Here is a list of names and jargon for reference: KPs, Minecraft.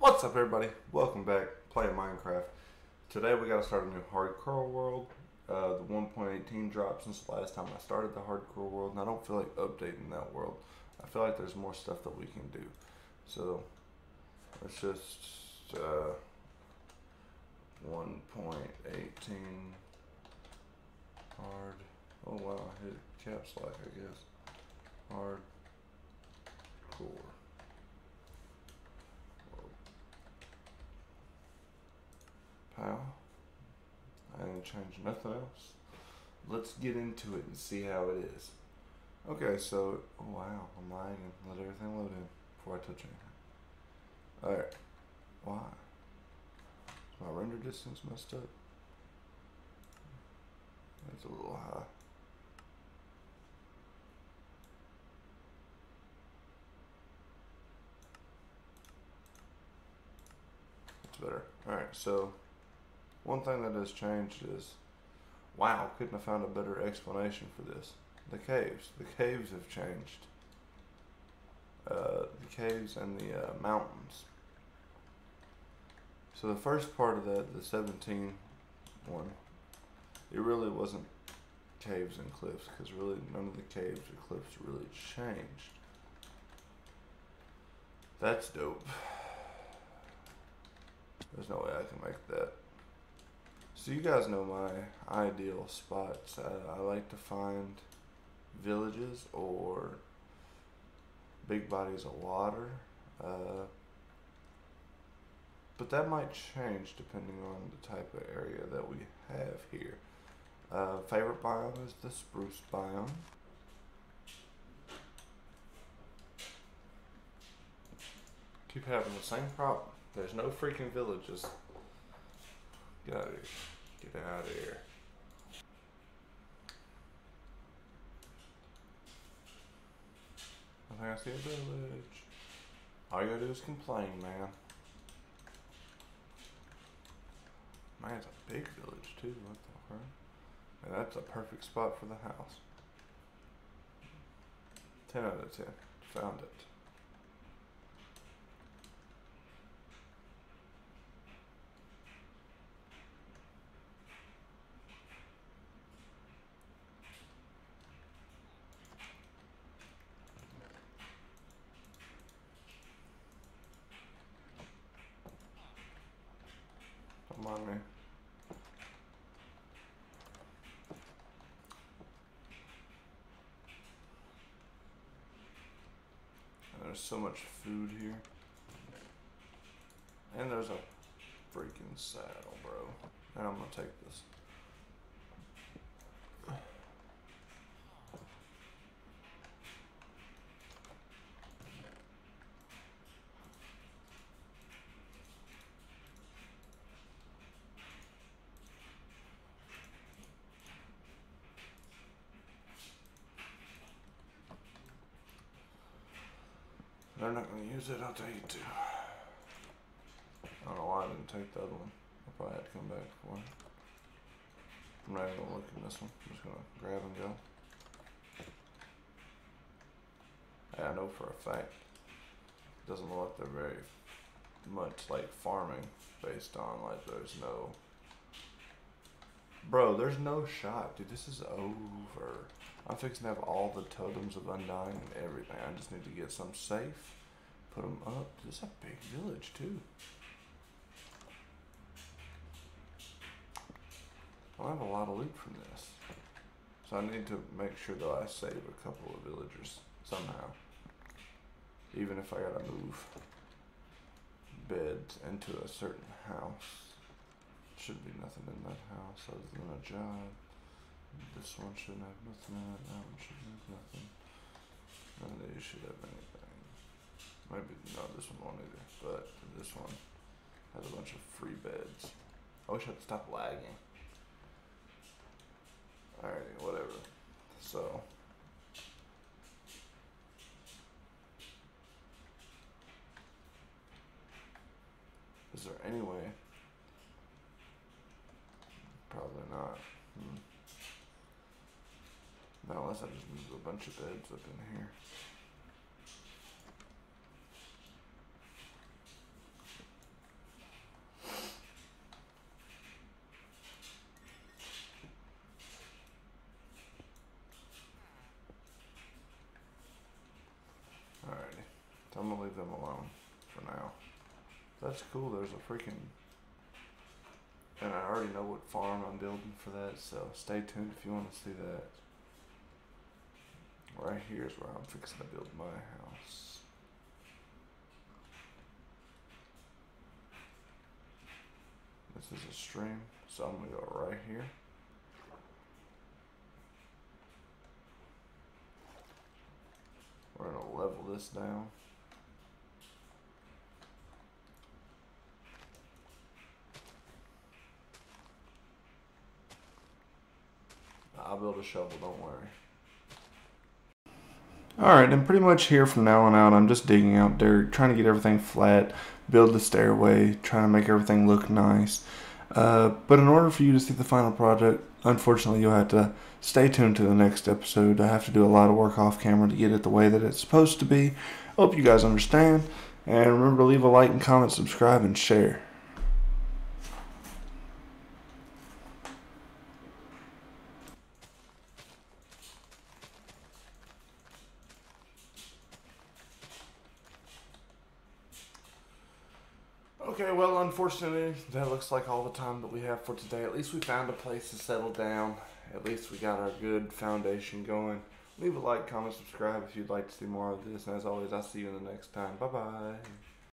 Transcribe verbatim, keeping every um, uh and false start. What's up, everybody? Welcome back. Playing Minecraft. Today we got to start a new hardcore world. Uh, the one point eighteen dropped since the last time I started the hardcore world, and I don't feel like updating that world. I feel like there's more stuff that we can do. So let's just uh, one point eighteen hard. Oh wow, I hit caps lock, I guess. Hard core. Pow. I didn't change nothing else. Let's get into it and see how it is. Okay, so oh wow, I'm lagging. Let everything load in before I touch anything. Alright. Why? Is my render distance messed up? That's a little high. Better. Alright, so one thing that has changed is, wow, couldn't have found a better explanation for this. The caves. The caves have changed. Uh, the caves and the uh, mountains. So the first part of that, the seventeen one, it really wasn't caves and cliffs, because really none of the caves or cliffs really changed. That's dope. There's no way I can make that. So you guys know my ideal spots. I, I like to find villages or big bodies of water. Uh, but that might change depending on the type of area that we have here. Uh, favorite biome is the spruce biome. Keep having the same problem. There's no freaking villages. Get out of here. Get out of here. I think I see a village. All you gotta do is complain, man. Man, it's a big village, too. What the heck? Man, that's a perfect spot for the house. ten out of ten. Found it. On me. And there's so much food here. And there's a freaking saddle, bro. And I'm gonna take this. They're not going to use it, I'll tell you too. I don't know why I didn't take the other one. I probably had to come back for it. I'm not even going to look at this one. I'm just going to grab and go. And I know for a fact, it doesn't look like they're very much like farming based on like there's no... Bro, there's no shot. Dude, this is over. I'm fixing to have all the totems of Undying and everything. I just need to get some safe, put them up. This is a big village, too. I'll have a lot of loot from this. So I need to make sure that I save a couple of villagers somehow. Even if I gotta move beds into a certain house. Should be nothing in that house other than a job. This one shouldn't have nothing in it. That one shouldn't have nothing. None of these should have anything. Maybe not this one won't either, but this one has a bunch of free beds. I wish I'd stop lagging. Alrighty, whatever. So is there any way? Probably not. Hmm. Now, unless I just move a bunch of beds up in here. them alone for now. That's cool. There's a freaking... And I already know what farm I'm building for that, so stay tuned if you want to see that. Right here is where I'm fixing to build my house. This is a stream, so I'm going to go right here. We're going to level this down. I'll build a shovel, don't worry. Alright, and pretty much here from now on out, I'm just digging out dirt, trying to get everything flat, build the stairway, trying to make everything look nice. Uh, but in order for you to see the final product, unfortunately you'll have to stay tuned to the next episode. I have to do a lot of work off camera to get it the way that it's supposed to be. Hope you guys understand, and remember to leave a like and comment, subscribe, and share. Okay, well, unfortunately, that looks like all the time that we have for today. At least we found a place to settle down. At least we got our good foundation going. Leave a like, comment, subscribe if you'd like to see more of this. And as always, I'll see you in the next time. Bye-bye.